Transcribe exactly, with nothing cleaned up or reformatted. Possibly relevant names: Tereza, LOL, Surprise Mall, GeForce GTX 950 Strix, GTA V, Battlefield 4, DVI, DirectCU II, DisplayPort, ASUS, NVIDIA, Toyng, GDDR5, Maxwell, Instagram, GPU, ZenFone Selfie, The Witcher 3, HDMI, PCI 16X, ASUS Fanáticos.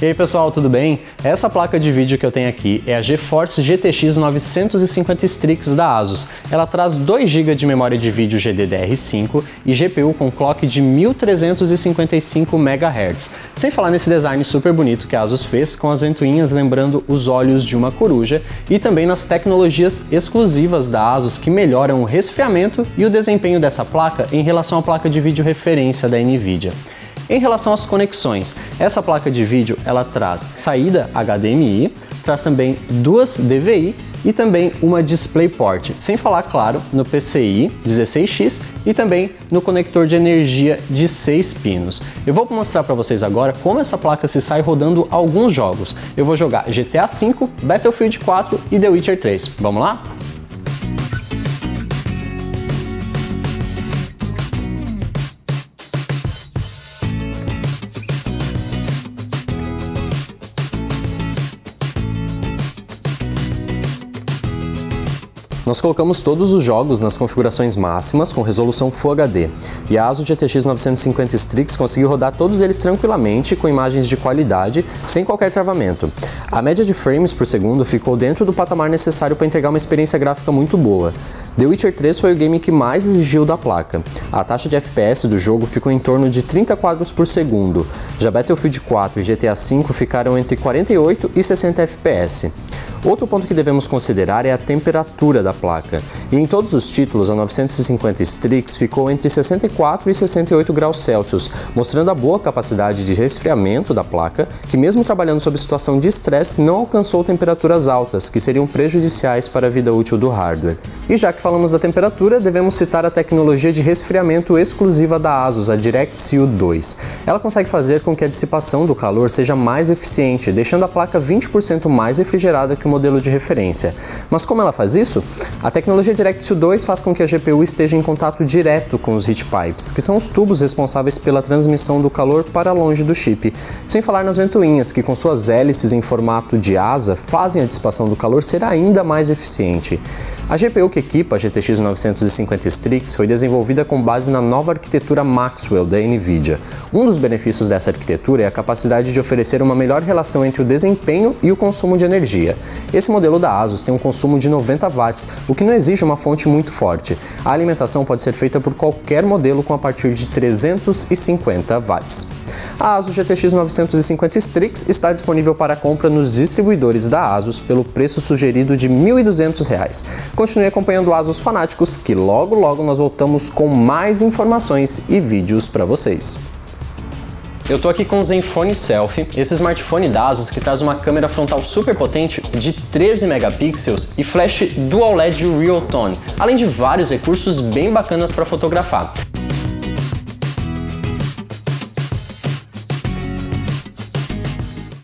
E aí pessoal, tudo bem? Essa placa de vídeo que eu tenho aqui é a GeForce G T X novecentos e cinquenta Strix da ASUS. Ela traz dois gigas de memória de vídeo G D D R cinco e G P U com clock de mil trezentos e cinquenta e cinco megahertz. Sem falar nesse design super bonito que a ASUS fez, com as ventoinhas lembrando os olhos de uma coruja, e também nas tecnologias exclusivas da ASUS que melhoram o resfriamento e o desempenho dessa placa em relação à placa de vídeo referência da NVIDIA. Em relação às conexões, essa placa de vídeo ela traz saída H D M I, traz também duas D V I e também uma DisplayPort, sem falar, claro, no P C I dezesseis X e também no conector de energia de seis pinos. Eu vou mostrar para vocês agora como essa placa se sai rodando alguns jogos. Eu vou jogar G T A cinco, Battlefield quatro e The Witcher três. Vamos lá? Nós colocamos todos os jogos nas configurações máximas com resolução Full H D e a ASUS G T X novecentos e cinquenta Strix conseguiu rodar todos eles tranquilamente com imagens de qualidade, sem qualquer travamento. A média de frames por segundo ficou dentro do patamar necessário para entregar uma experiência gráfica muito boa. The Witcher três foi o game que mais exigiu da placa. A taxa de F P S do jogo ficou em torno de trinta quadros por segundo, já Battlefield quatro e G T A cinco ficaram entre quarenta e oito e sessenta F P S. Outro ponto que devemos considerar é a temperatura da placa, e em todos os títulos a novecentos e cinquenta Strix ficou entre sessenta e quatro e sessenta e oito graus Celsius, mostrando a boa capacidade de resfriamento da placa, que mesmo trabalhando sob situação de estresse não alcançou temperaturas altas, que seriam prejudiciais para a vida útil do hardware. E já que falamos da temperatura, devemos citar a tecnologia de resfriamento exclusiva da ASUS, a DirectCU dois. Ela consegue fazer com que a dissipação do calor seja mais eficiente, deixando a placa vinte por cento mais refrigerada que o modelo de referência. Mas como ela faz isso? A tecnologia DirectCU dois faz com que a G P U esteja em contato direto com os heat pipes, que são os tubos responsáveis pela transmissão do calor para longe do chip, sem falar nas ventoinhas, que com suas hélices em formato de asa fazem a dissipação do calor ser ainda mais eficiente. A G P U que equipa a G T X novecentos e cinquenta Strix foi desenvolvida com base na nova arquitetura Maxwell da NVIDIA. Um dos benefícios dessa arquitetura é a capacidade de oferecer uma melhor relação entre o desempenho e o consumo de energia. Esse modelo da ASUS tem um consumo de noventa watts, o que não exige uma fonte muito forte. A alimentação pode ser feita por qualquer modelo com a partir de trezentos e cinquenta watts. A ASUS G T X novecentos e cinquenta Strix está disponível para compra nos distribuidores da ASUS pelo preço sugerido de mil e duzentos reais. Continue acompanhando o ASUS Fanáticos, que logo logo nós voltamos com mais informações e vídeos para vocês. Eu tô aqui com o ZenFone Selfie, esse smartphone da ASUS que traz uma câmera frontal super potente de treze megapixels e flash Dual L E D Real Tone, além de vários recursos bem bacanas para fotografar.